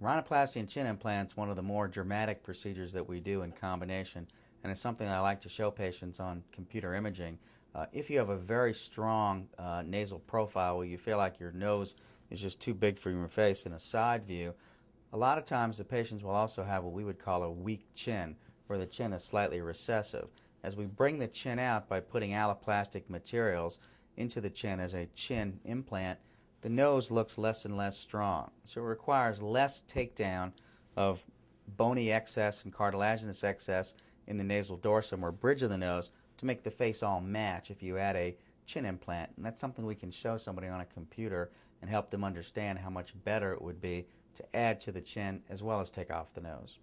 Rhinoplasty and chin implants, one of the more dramatic procedures that we do in combination, and it's something I like to show patients on computer imaging. If you have a very strong nasal profile where you feel like your nose is just too big for your face in a side view, a lot of times the patients will also have what we would call a weak chin, where the chin is slightly recessive. As we bring the chin out by putting alloplastic materials into the chin as a chin implant, the nose looks less and less strong. So it requires less takedown of bony excess and cartilaginous excess in the nasal dorsum or bridge of the nose to make the face all match if you add a chin implant. And that's something we can show somebody on a computer and help them understand how much better it would be to add to the chin as well as take off the nose.